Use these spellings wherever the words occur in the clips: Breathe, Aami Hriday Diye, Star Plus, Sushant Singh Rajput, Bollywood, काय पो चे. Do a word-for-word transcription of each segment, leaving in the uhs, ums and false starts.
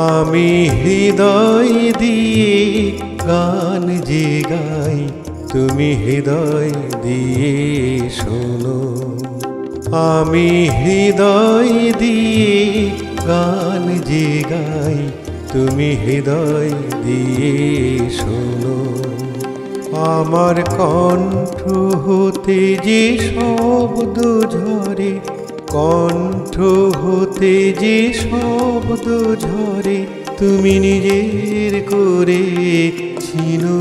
आमी हृदय दिए गान जे गाई तुमी हृदय दिए शोनो। आमी हृदय दिए गान जे गाई तुमी हृदय दिए शोनो। आमार कण्ठ होते जे शब्द झरे कण्ठ होते जे शब्द झरे तुमी निजेर करे छिनो।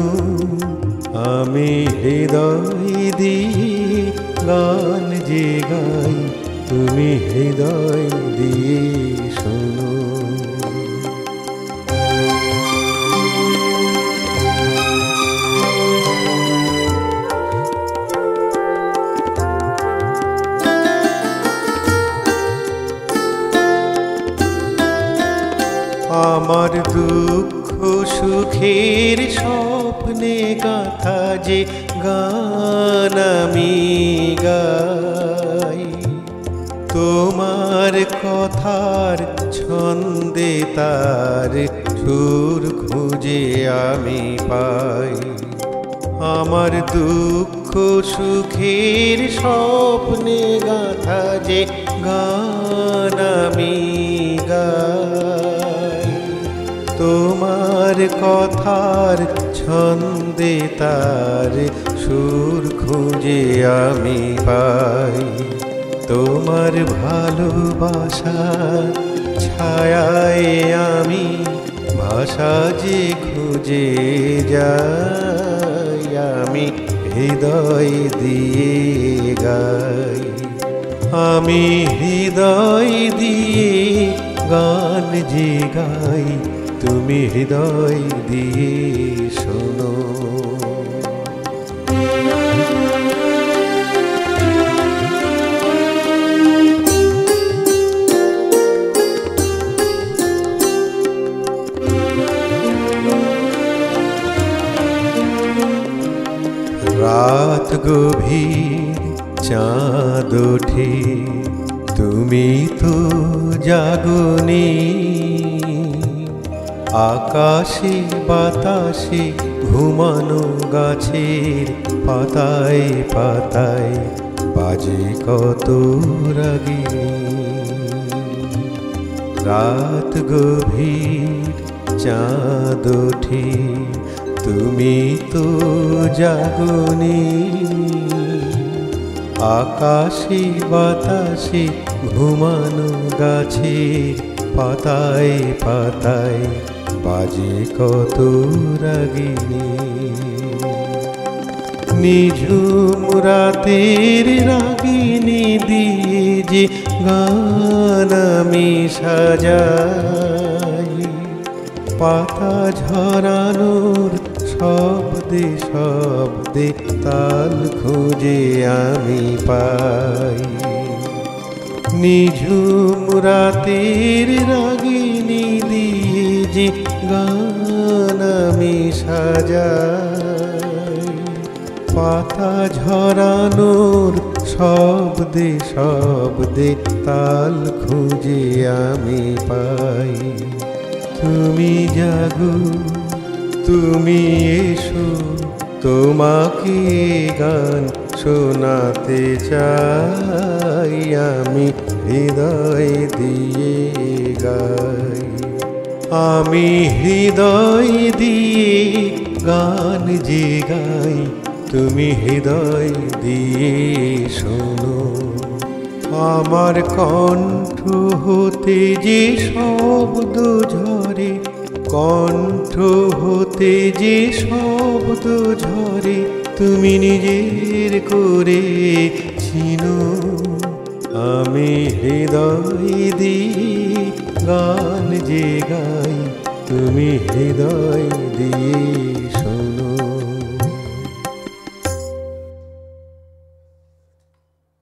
आमी हृदय दिए गान जे गाई तुमी हृदय दिए शोनो। आमार दुख सुखेर स्वप्ने गाथा जे गान आमी गाई तोमार कथार छंदे तार सुर खुजे आमी पाई। आमार दुख सुखेर स्वप्ने गाथा जे गान आमी गाई तोमार कथार छंदे तार सुर खुजे आमी पाई। तोमार भालोबासा छायाय आमी भाषा जे खुजे जाई आमी हृदय दिए गाई। आमी हृदय दिए गान जे गाई तुमी हृदय दिए शोनो। रात गभीर चाँद उठे तुमी तो जागोनी आकाशे बाताशे घुमानो गाछेर पाताय पाताय बाजे कत रागिनी। रात गभीर चाँद उठे तुमी तो जागोनी आकाशे बाताशे घुमानो गाछेर पाताय पाताय बाजे कत रागिनी। निझुम रातेर रागिनी दिए जे गान आमी साजाई पाता झरानोर शब्दे शब्दे ताल खुजे आमी पाई। निझुम रातेर रागिनी दिए जे गान आमी साजाई पाता झरानोर शब्दे शब्दे ताल खुजे आमी पाई। तुमी जागो तुमी एसो तोमाके गान शोनाते चाई आमी हृदय दिए गाई। आमी हृदय दिए गान जे गाई तुमी हृदय दिए शोनो। आमार कण्ठ होते जे शब्द झरे कण्ठ होते जे शब्द झरे तुमी निजेर करे छिनो। आमी हृदय दिए गान जे गाई तुमी हृदय दिए।